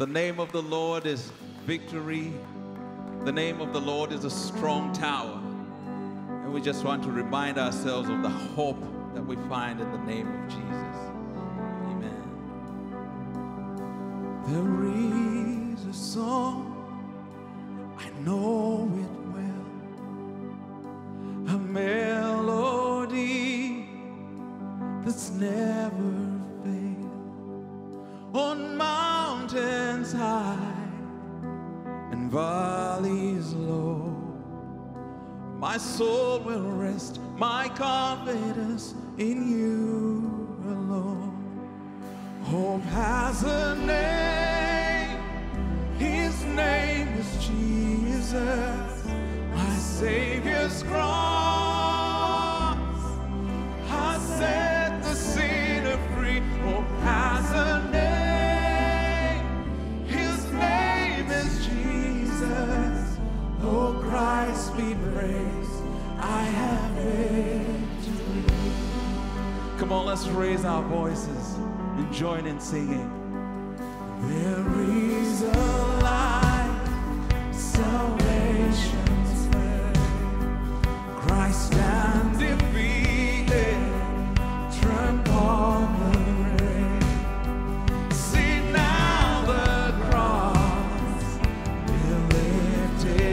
The name of the Lord is victory. The name of the Lord is a strong tower. And we just want to remind ourselves of the hope that we find in the name of Jesus. Amen. There is a song, I know it well, a melody that's never failed on mountains high and valleys low. My soul will rest, my confidence in you alone. Hope has a name, his name is Jesus, my Savior's cross has set the sinner free. Hope has a name. Oh, Christ be praised, I have victory. Come on, let's raise our voices and join in singing. There is a light, salvation's way. Christ stands defeated, turned upon the rain. See now the cross, be lifted.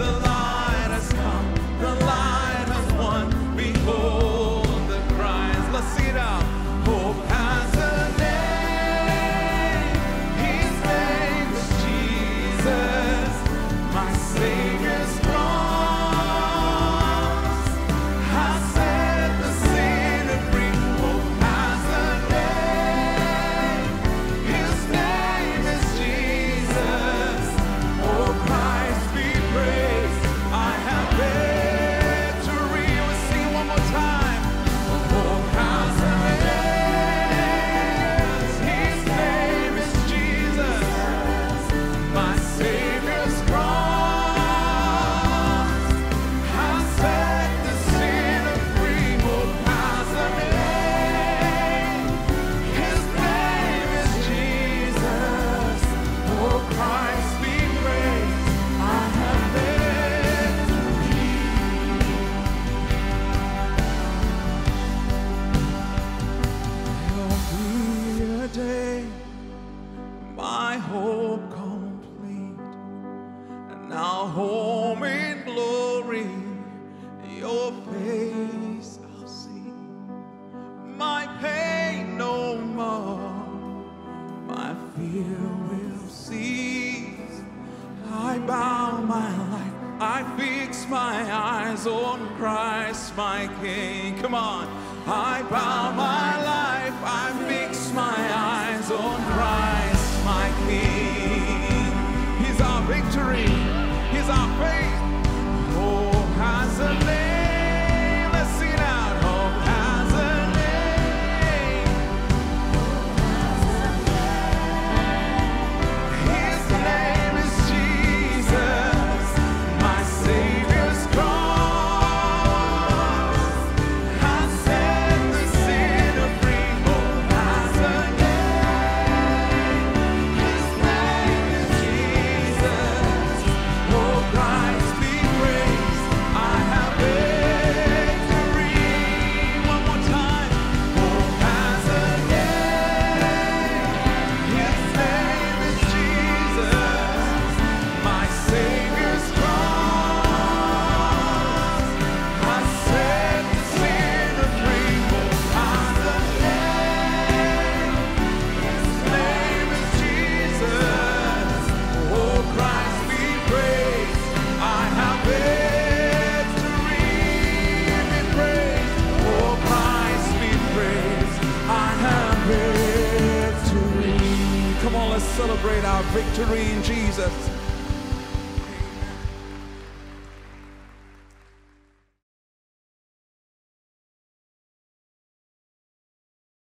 The light has come, the light has won, behold the cries. Let's see it out. Hope has a name, his name is Jesus, my Savior's cross has set the sinner free. Hope has a name, his name is Jesus, oh Christ be praised. Celebrate our victory in Jesus.